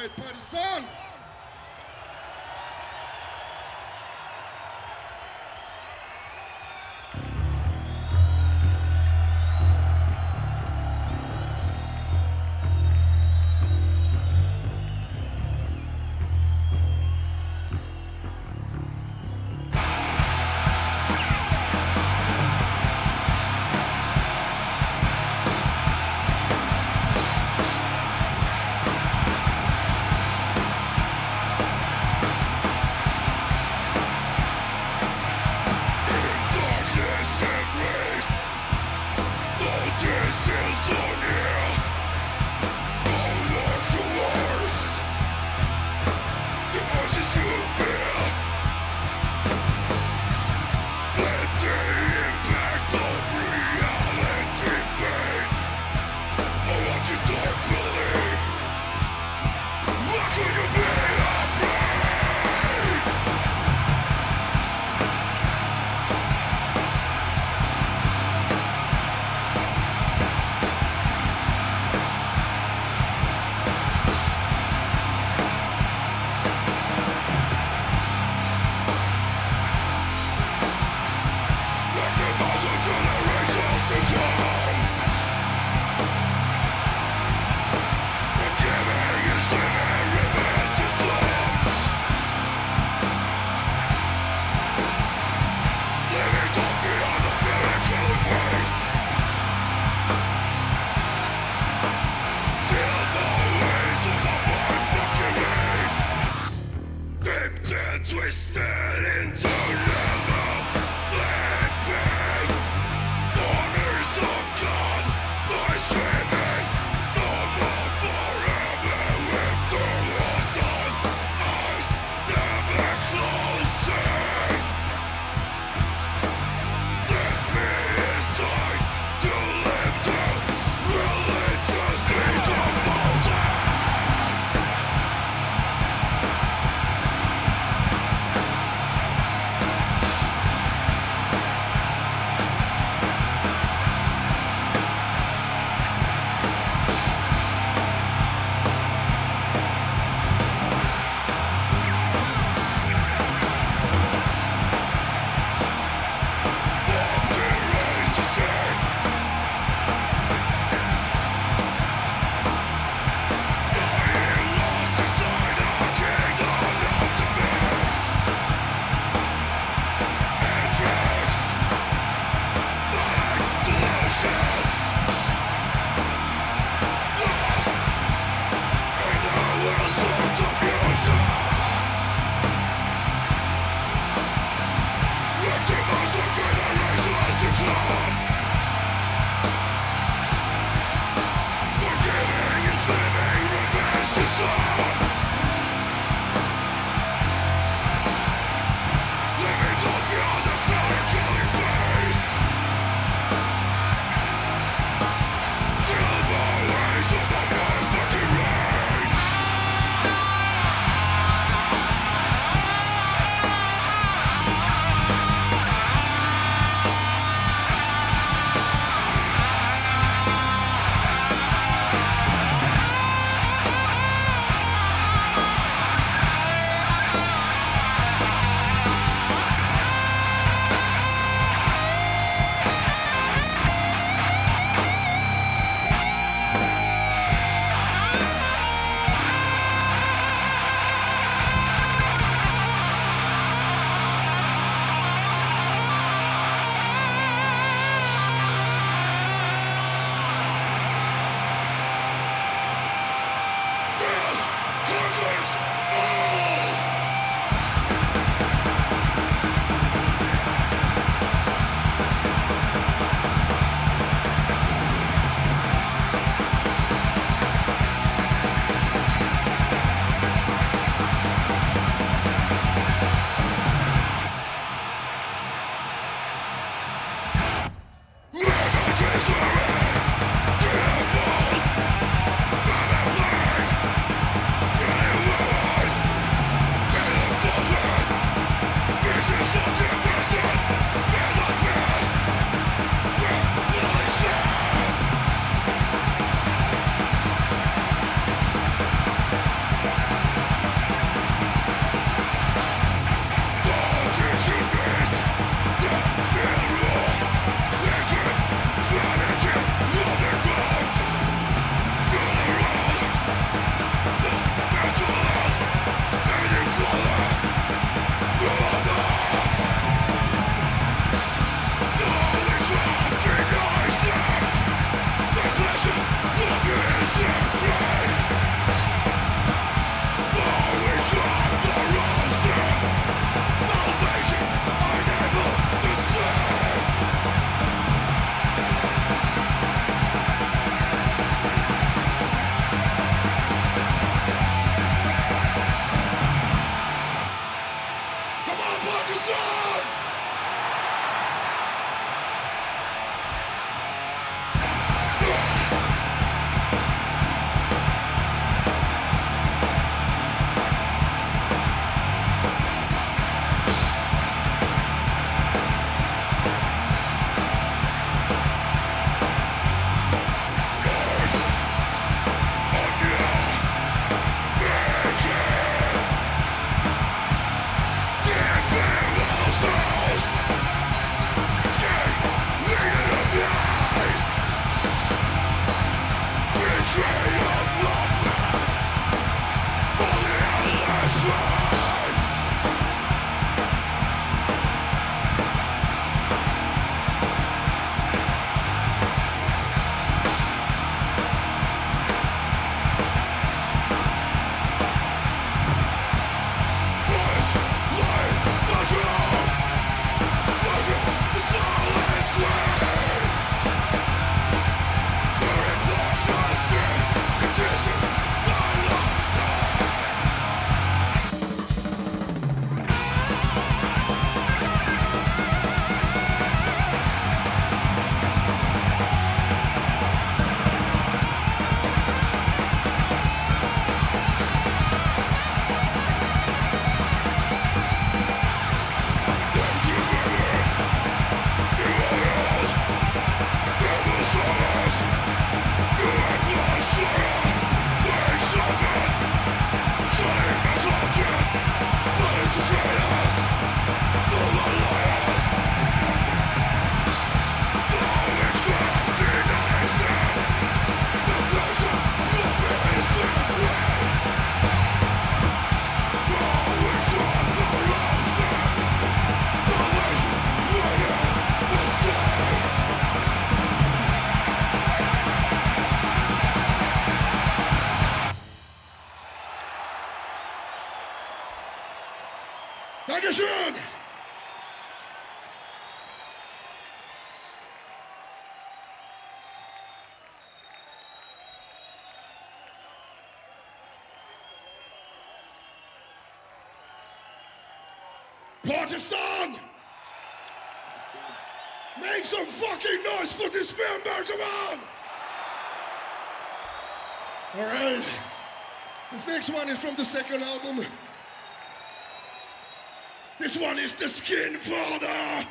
right, party's on! Dankeschön! Pakistan! Make some fucking noise for this man, come on! Alright, this next one is from the second album. This one is the Skinfather!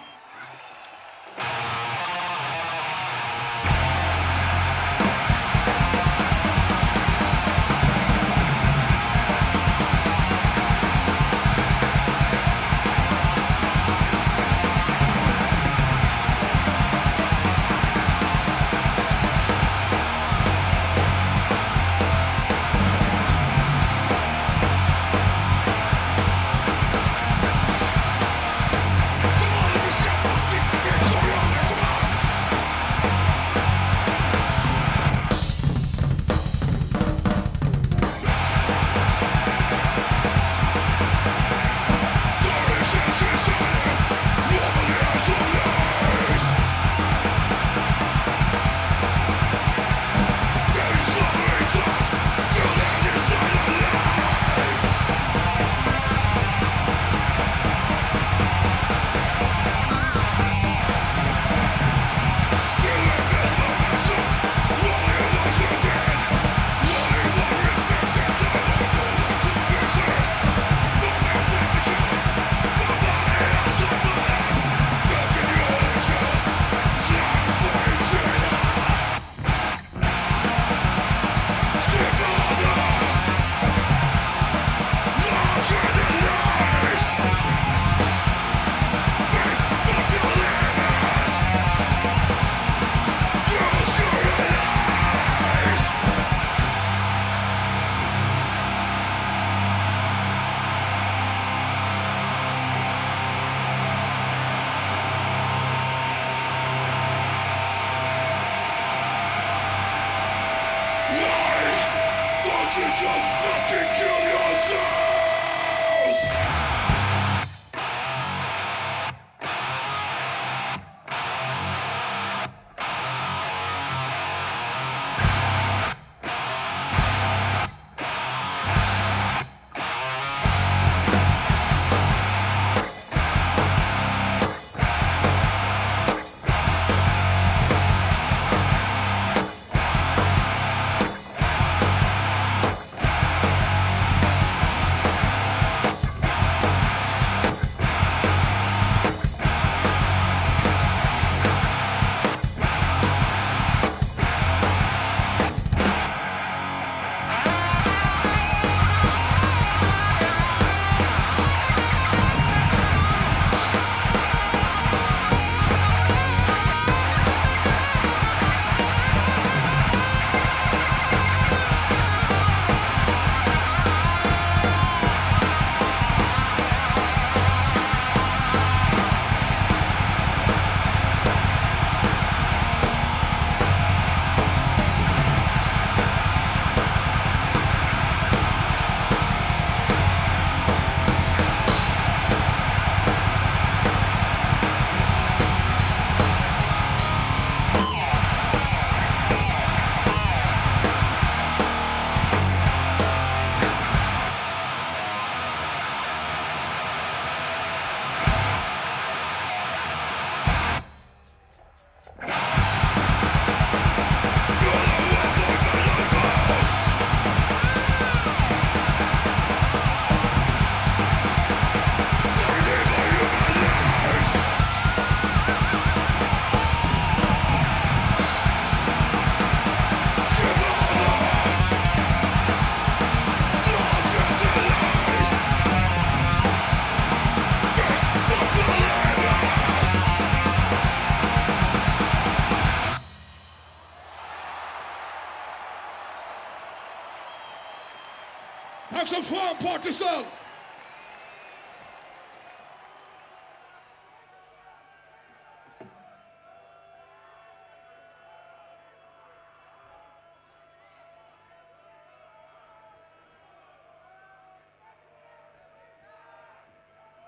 From Pakistan.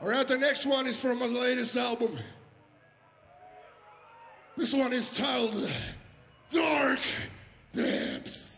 All right, the next one is from my latest album. This one is titled Dark Depths.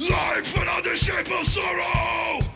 Life another shape of sorrow!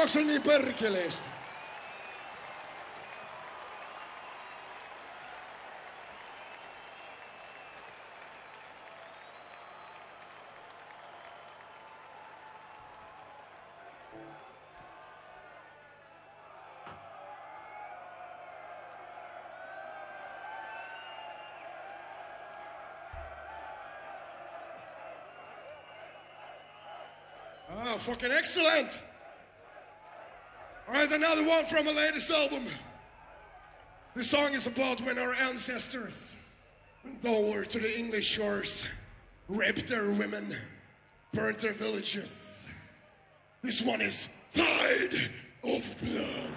Kiitokseni perkeleestä. Oh, fucking excellent! All right, another one from the latest album. This song is about when our ancestors went over to the English shores, raped their women, burnt their villages. This one is Tide of Blood.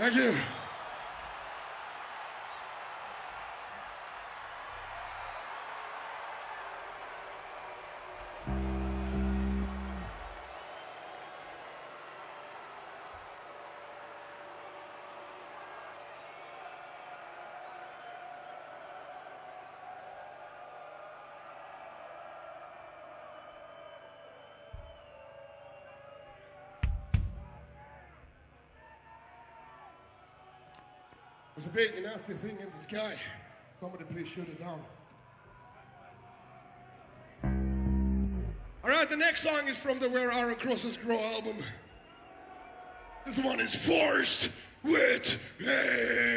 Thank you. There's a big nasty thing in the sky. Somebody please shoot it down. All right, the next song is from the Where Iron Crosses Grow album. This one is Forged With Hate.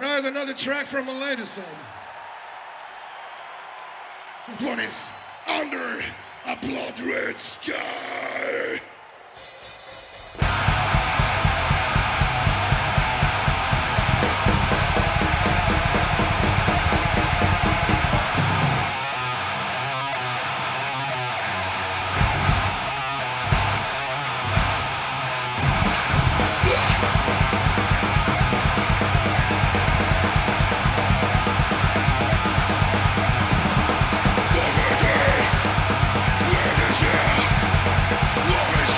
Right, another track from a latest album. This one is Under A Blood Red Sky. Love is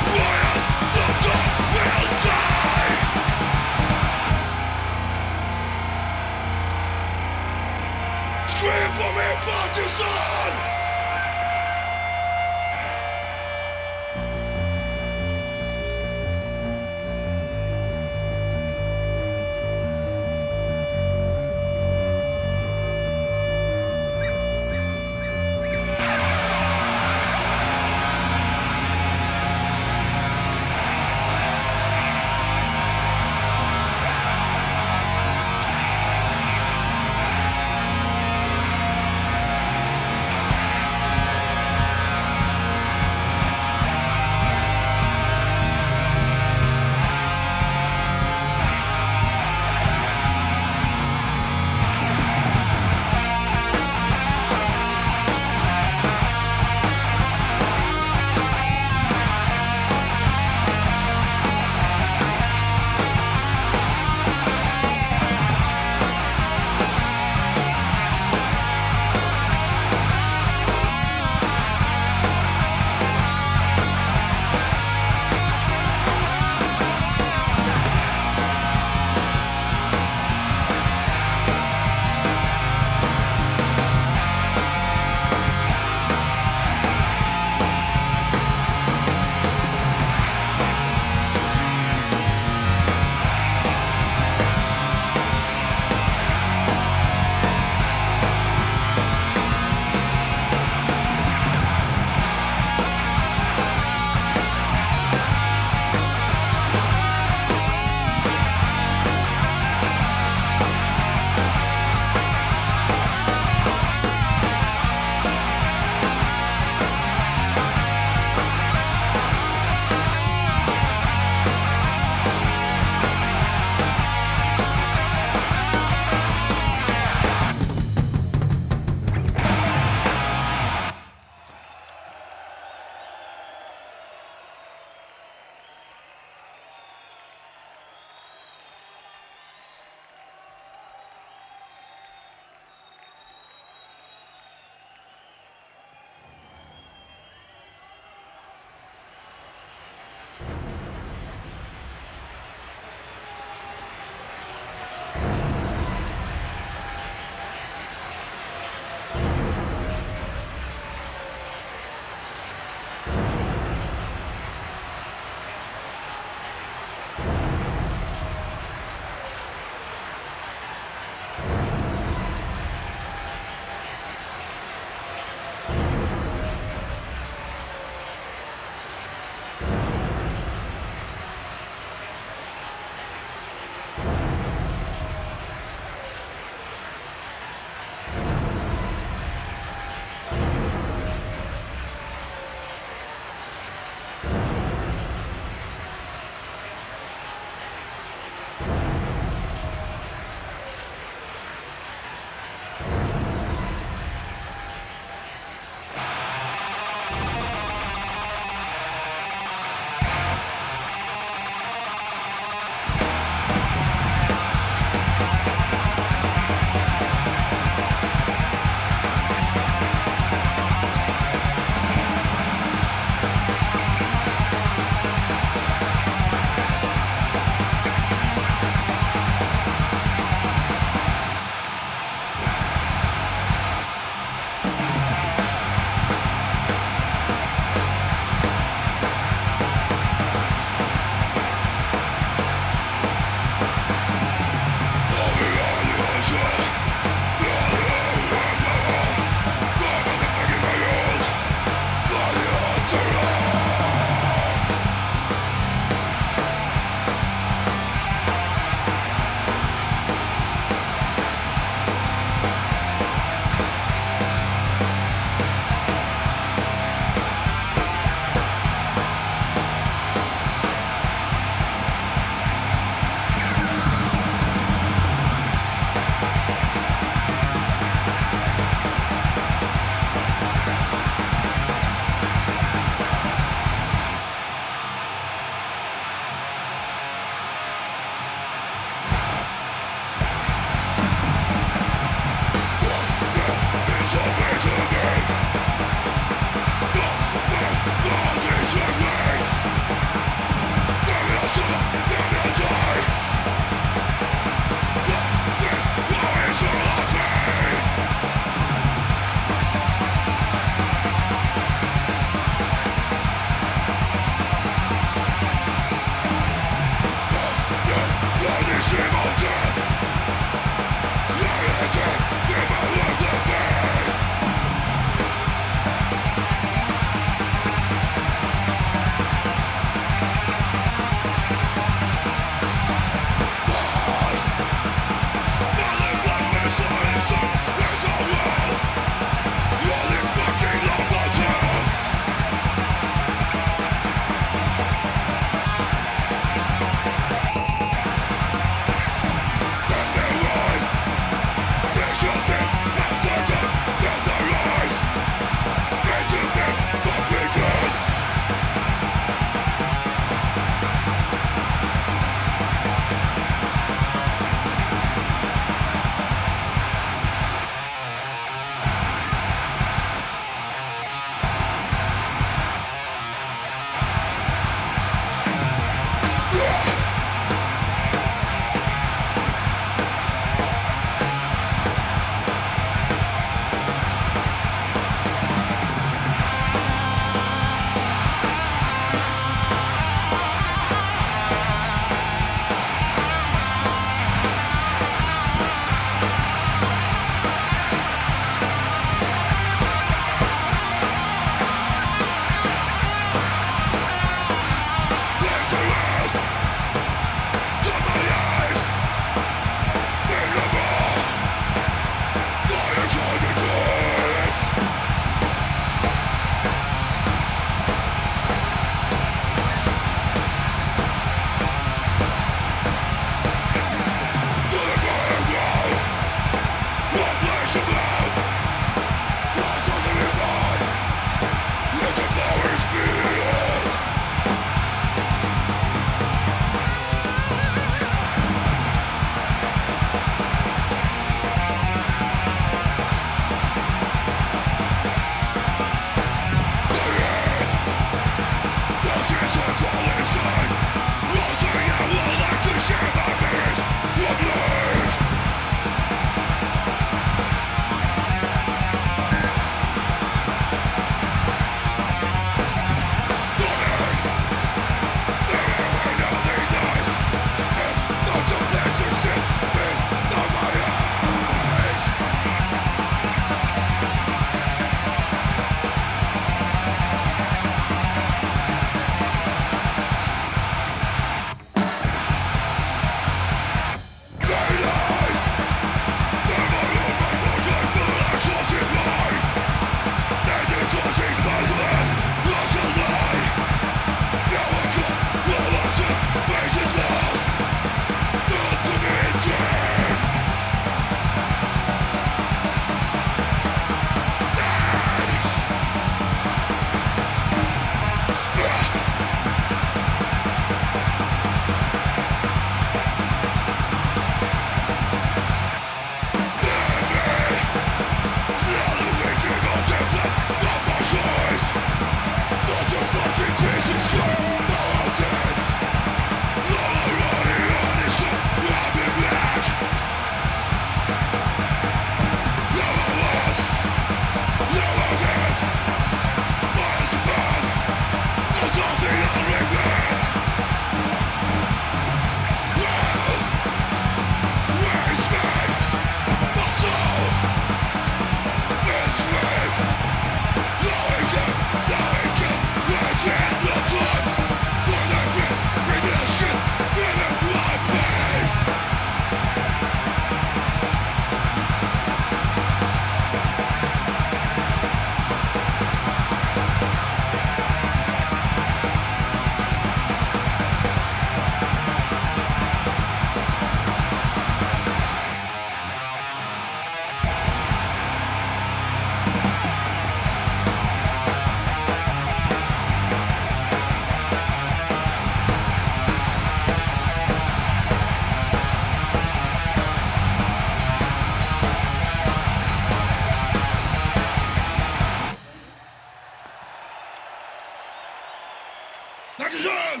Package on!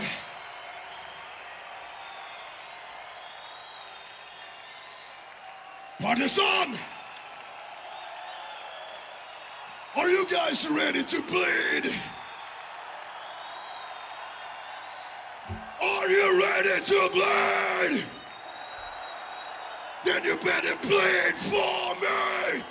Partisan! Are you guys ready to bleed? Are you ready to bleed? Then you better bleed for me!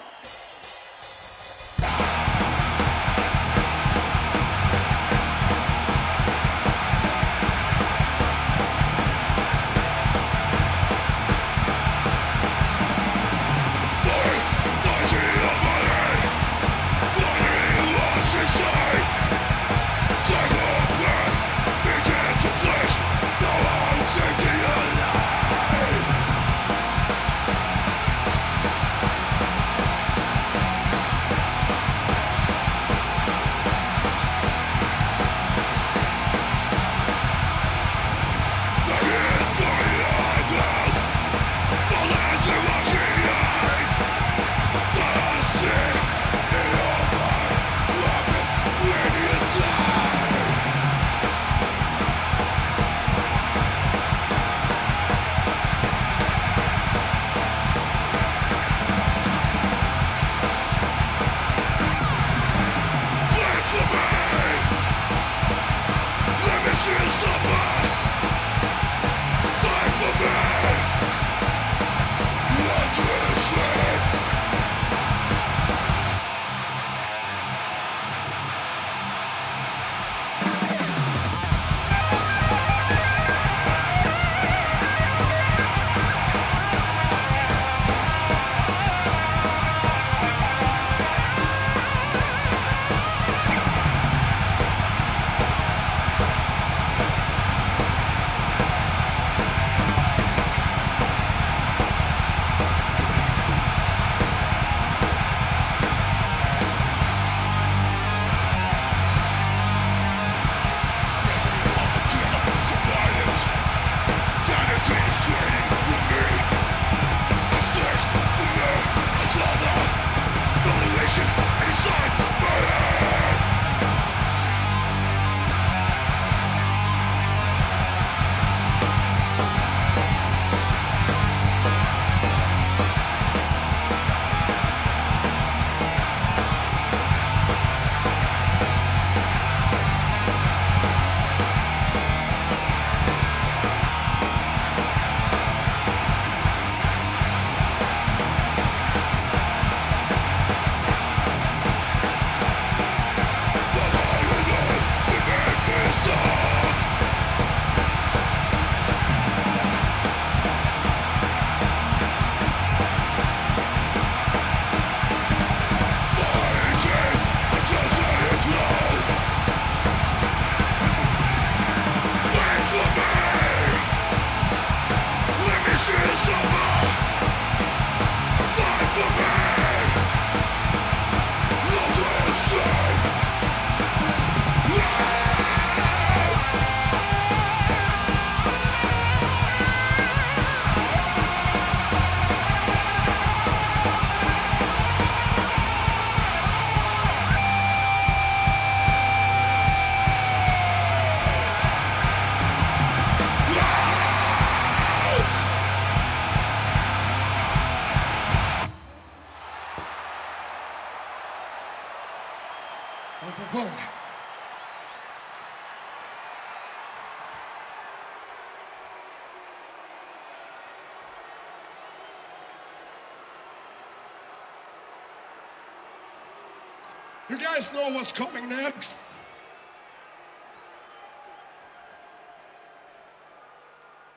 You guys know what's coming next?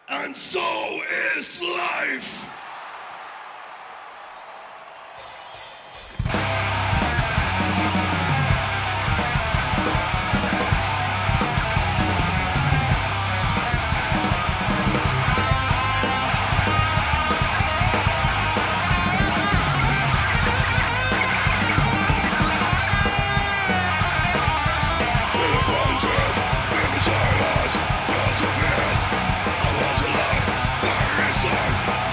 And so is life!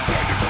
Thank you.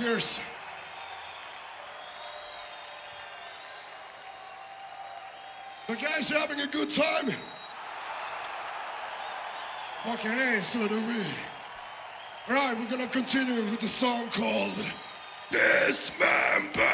Cheers. The guys are having a good time. Fucking hey, so do we. All right, we're gonna continue with the song called Dismembered.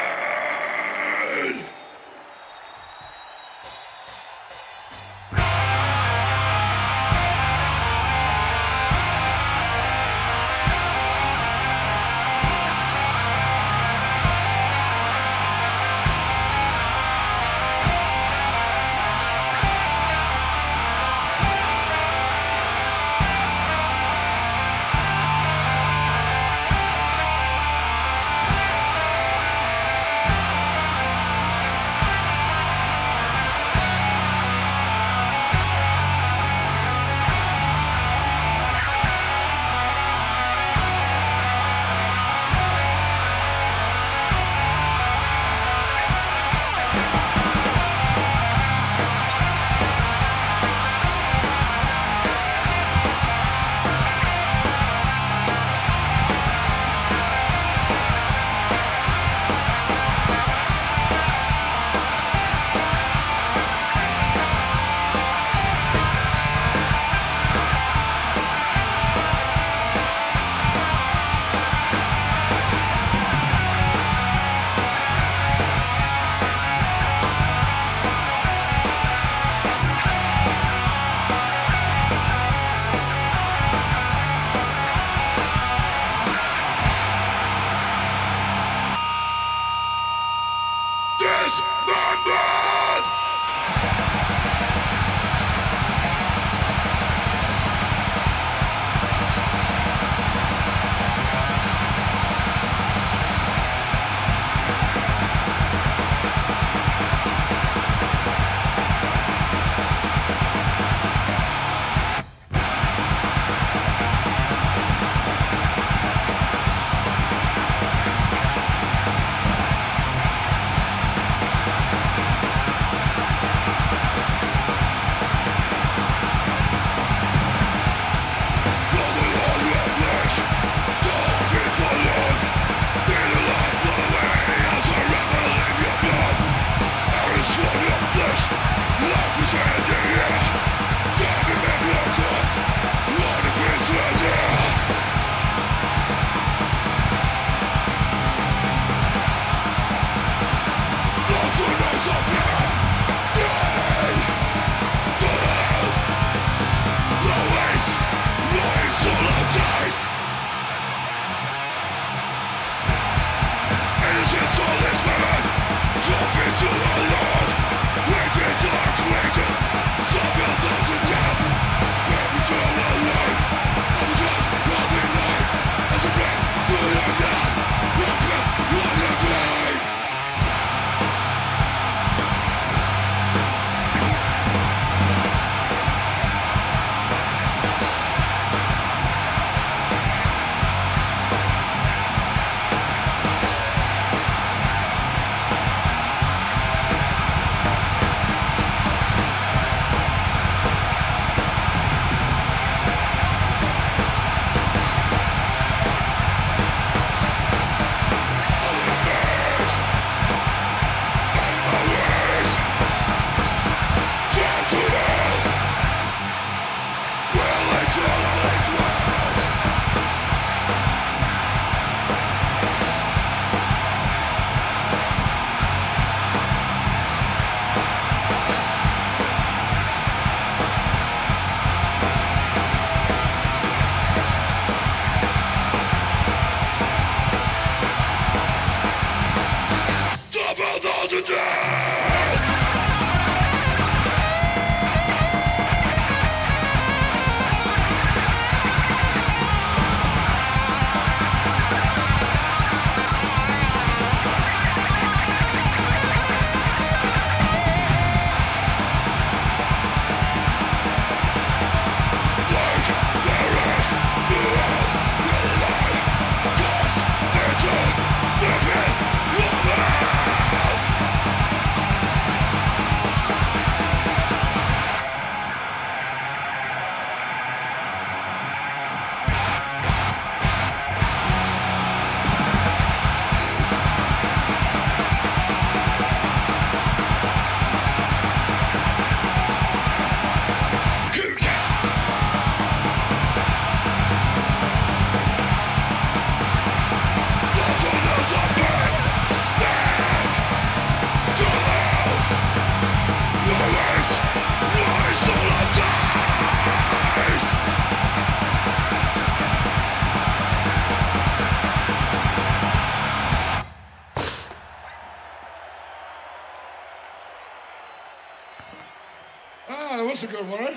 was a good one, eh?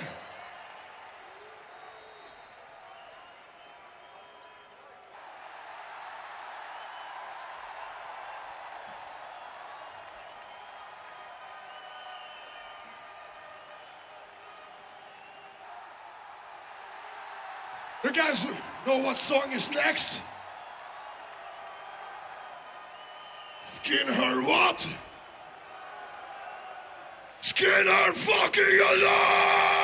You guys know what song is next? Skin Her what? Skin Her fucking alive!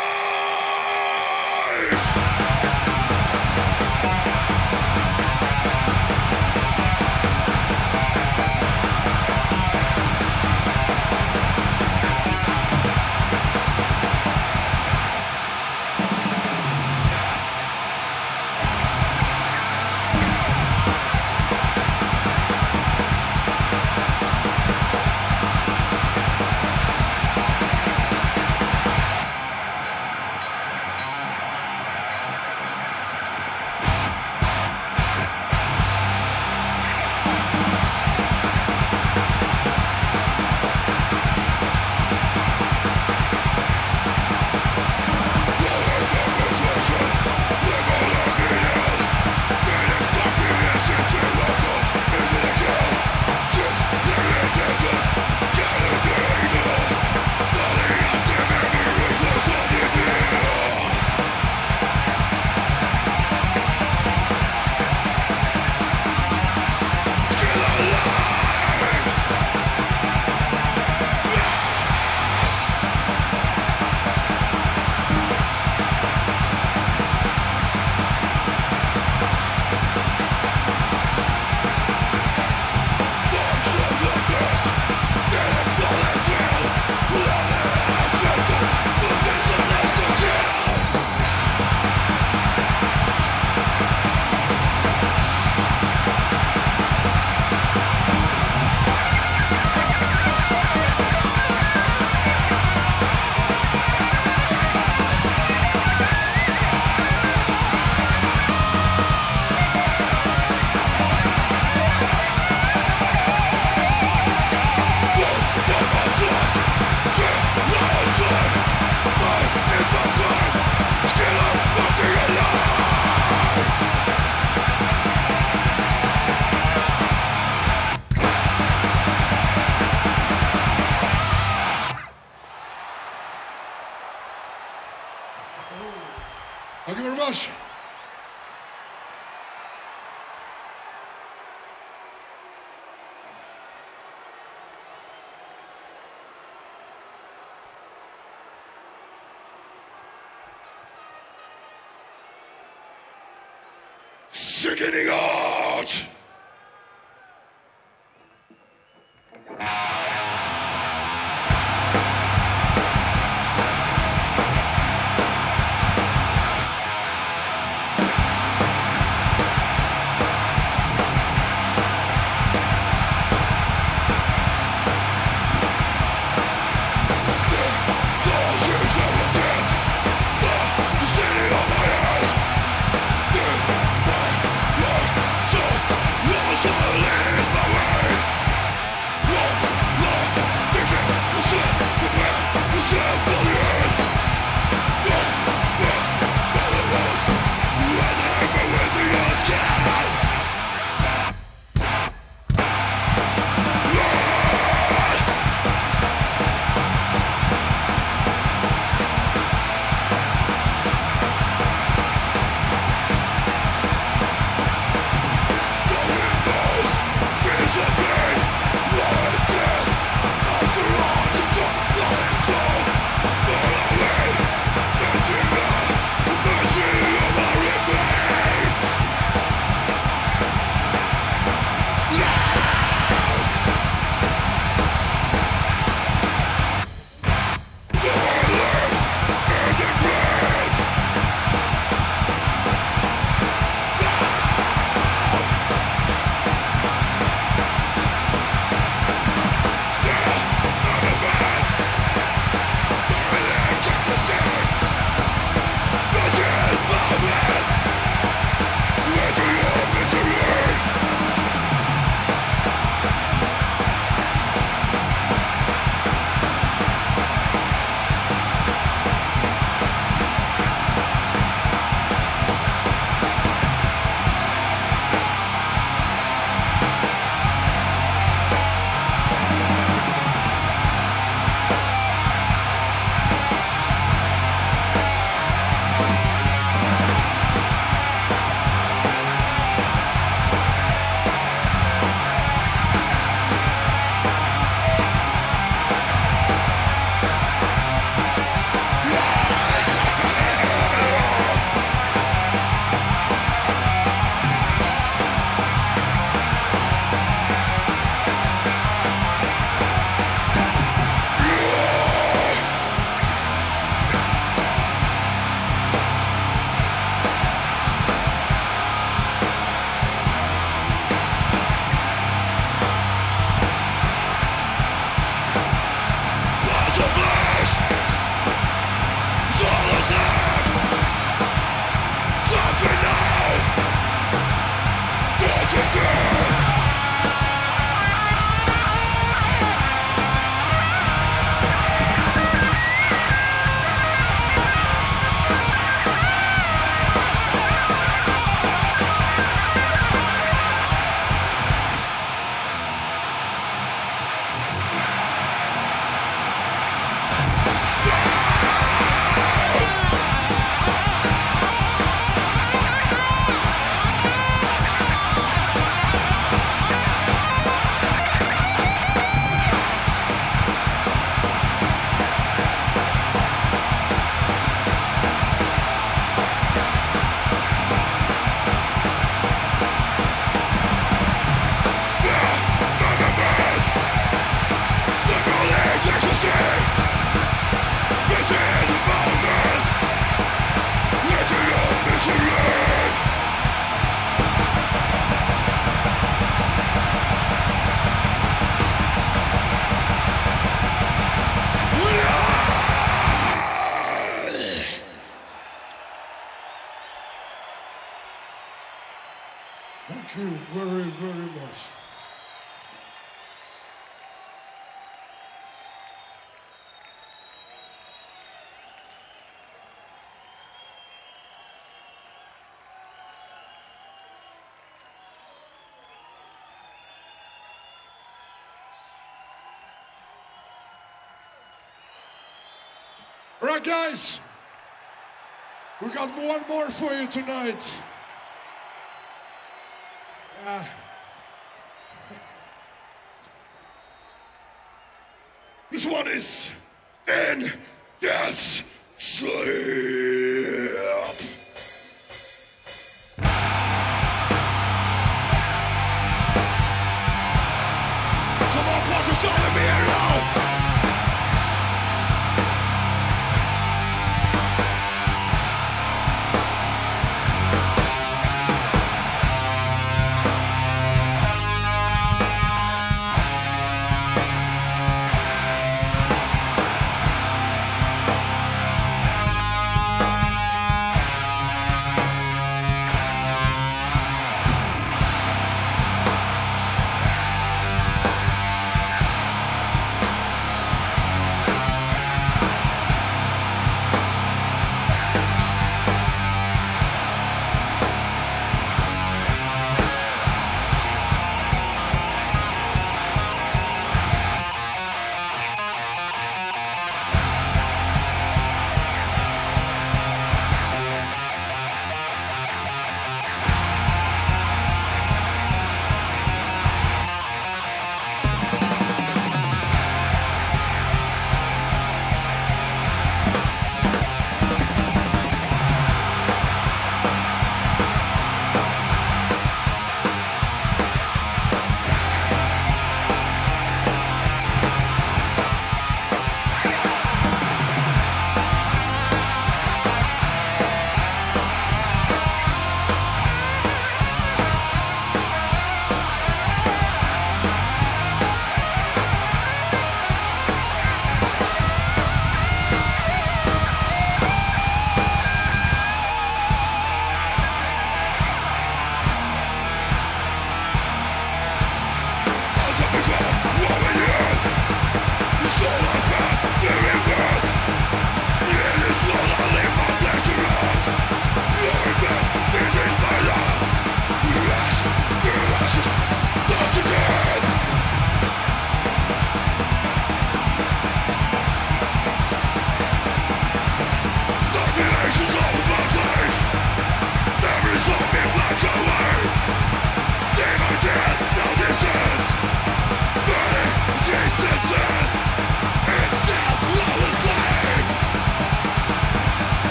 Sickening art! Thank you very, very much. All right, guys, we got one more for you tonight. This one is And That's Sleep.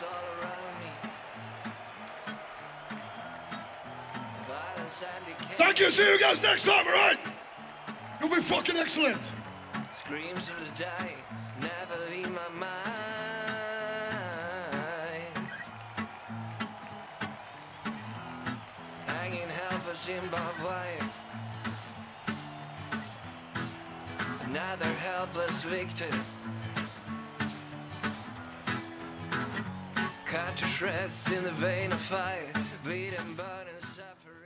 violence all around me. Violence and decay. Thank you. See you guys next time, all right? You'll be fucking excellent. Screams of the dying never leave my mind. Hanging helpless in barbed wire. Another helpless victim. Cut to shreds in the vein of fire, bleed and burn and suffering.